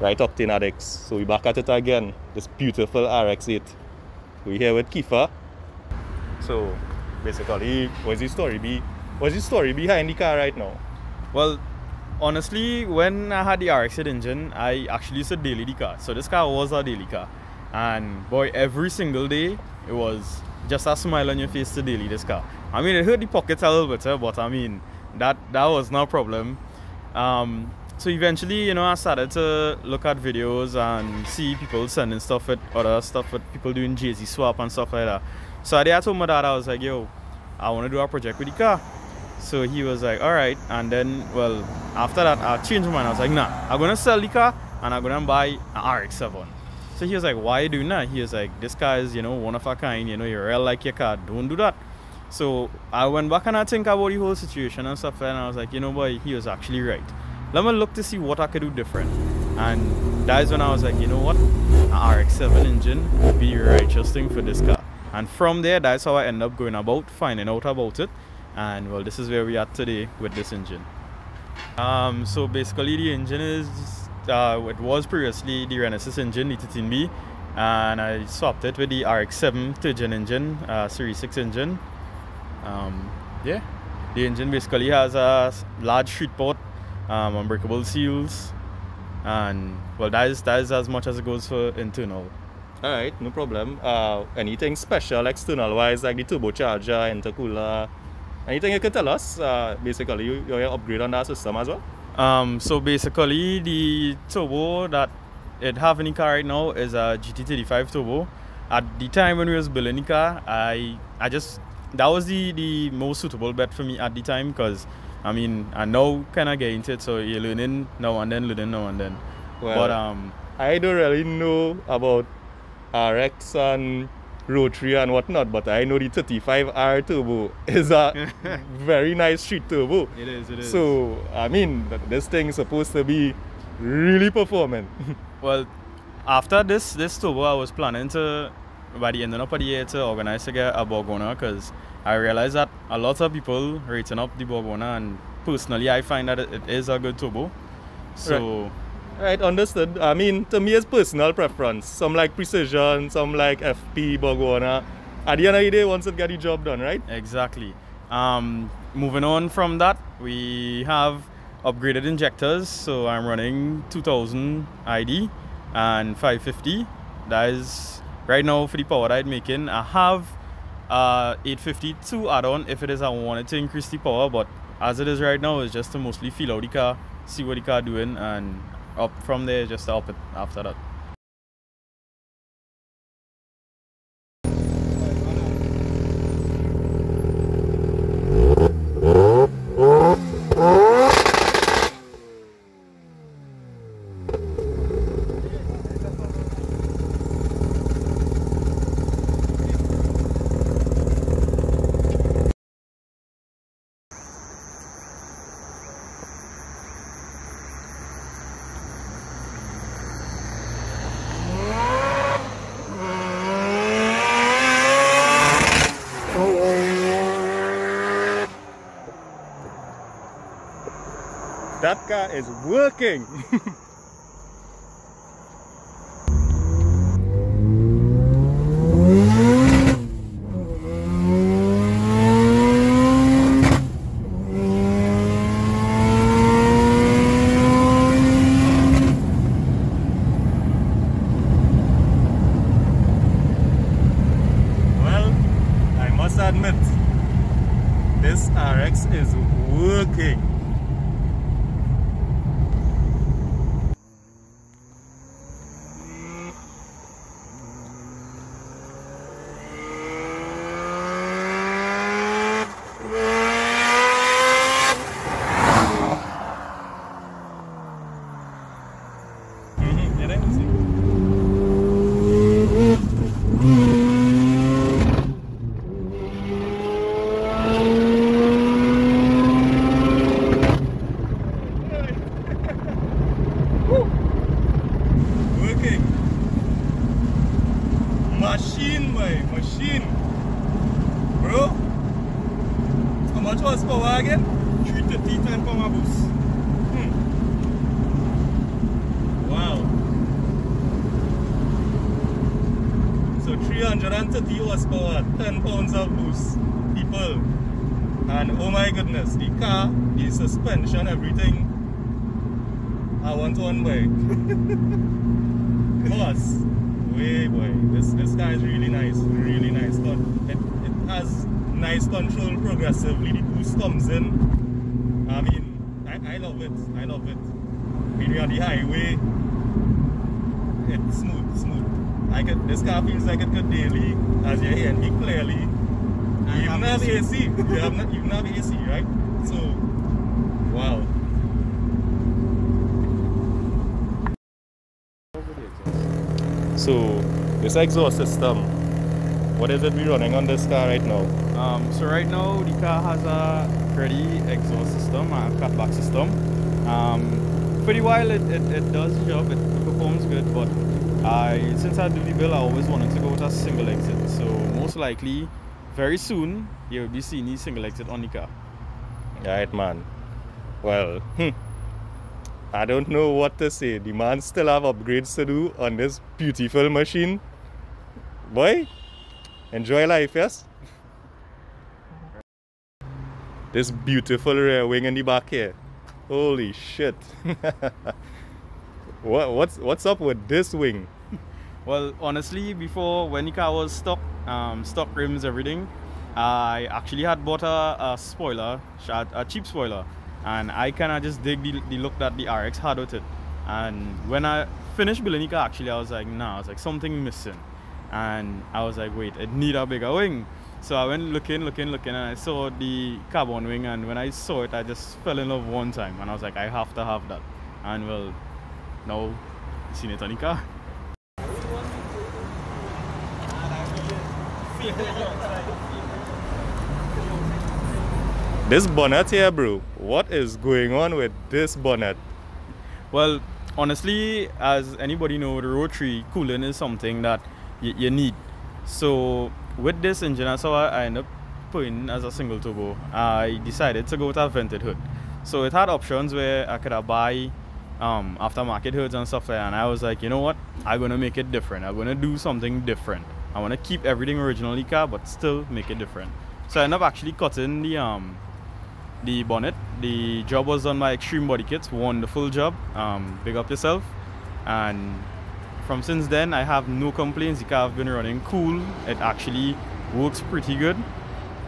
Right octane addicts. So we back at it again. This beautiful RX-8. We here with Kifa. So basically, what's the story behind the car right now? Well, honestly, when I had the RX-8 engine, I actually used to daily the car. So this car was a daily car. And boy, every single day, it was just a smile on your face to daily this car. I mean, it hurt the pockets a little bit, but I mean, that was no problem. So eventually, you know, I started to look at videos and see people sending stuff with other stuff, with people doing jersey swap and stuff like that. So I told my dad, I was like, yo, I want to do a project with the car. So he was like, all right. And then, well, after that, I changed my mind. I was like, nah, I'm going to sell the car and I'm going to buy an RX-7. So he was like, why are you doing that? He was like, this car is, you know, one of a kind. You know, you really like your car. Don't do that. So I went back and I think about the whole situation and stuff like that. And I was like, you know, boy, he was actually right. Let me look to see what I could do different. And that is when I was like, you know what? An RX-7 engine would be the righteous thing for this car. And from there, that's how I ended up going about finding out about it. And well, this is where we are today with this engine. So basically the engine is, it was previously the Renesis engine, the 13B. And I swapped it with the RX-7 third-gen engine, Series 6 engine. Yeah, the engine basically has a large street port, unbreakable seals, and well, that is as much as it goes for internal. All right, no problem. Anything special external wise, like the turbocharger, intercooler, anything you can tell us? Basically, you're upgrade on that system as well. So basically, the turbo that it have in the car right now is a GT35 turbo. At the time when we was building the car, I just, that was the most suitable bet for me at the time, because I mean, I know kind of get into it, so you're learning now and then, learning now and then. Well, but I don't really know about RX and rotary and whatnot, but I know the 35R turbo is a very nice street turbo. It is, it is. So, I mean, this thing is supposed to be really performant. Well, after this turbo, I was planning to, by the end of the year, to organize to get a BorgWarner, because I realize that a lot of people rating up the BorgWarner, and personally I find that it is a good turbo. So right, understood. I mean, to me it's personal preference. Some like precision, some like FP BorgWarner. At the end of the day, once it gets the job done, right? Exactly. Moving on from that, we have upgraded injectors. So I'm running 2000 ID and 550. That is right now for the power that I'm making. I have 852 add-on if it is I wanted to increase the power, but as it is right now, it's just to mostly feel out the car, see what the car doing, and up from there, just to up it after that. That car is working! Well, I must admit, this RX is working. Machine, bro. How much was power again? 330 10 power boost. Wow. 330 horsepower, 10 pounds of boost, people. And oh my goodness, the car, the suspension, everything, I want one boy. Boss, way boy, this car is really nice, really nice. It has nice control progressively, the boost comes in. I mean, I love it, I love it. When you're on the highway, it's smooth. This car feels like it could daily, as you're hearing me clearly. You even have the AC, you have the AC, right? So, wow. So, this exhaust system, what is it we running on this car right now? So right now, the car has a pretty exhaust system, a cutback system. Pretty while it does the job, it performs good, but since I do the build, I always wanted to go with a single exit. So most likely, very soon, you'll be seeing the single exit on the car. Right, man. Well, I don't know what to say. The man still have upgrades to do on this beautiful machine. Boy, enjoy life, yes? This beautiful rear wing in the back here. Holy shit. What's up with this wing? Well, honestly, before, when the car was stock rims, everything, I actually had bought a spoiler, a cheap spoiler, and I kind of just dig the look that the RX had with it. And when I finished building the car, actually, I was like, nah, I was like, something missing. And I was like, wait, it need a bigger wing. So I went looking, and I saw the carbon wing, and when I saw it, I just fell in love one time, and I was like, I have to have that. And well, now you've seen it on the car. This bonnet here, bro, what is going on with this bonnet? Well, honestly, as anybody know, the rotary cooling is something that you need. So with this engine, that's how I ended up putting as a single turbo. I decided to go with a vented hood. So it had options where I could buy aftermarket hoods and stuff like that. And I was like, you know what? I'm going to make it different. I'm going to do something different. I want to keep everything originally car, but still make it different. So I ended up actually cutting the bonnet. The job was done by Xtreme Body Kits. Wonderful job. Big up yourself. And from since then, I have no complaints. The car has been running cool. It actually works pretty good.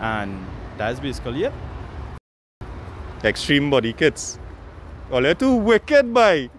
And that's basically it. Xtreme Body Kits. Oh, they're too wicked, boy.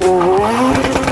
Oh,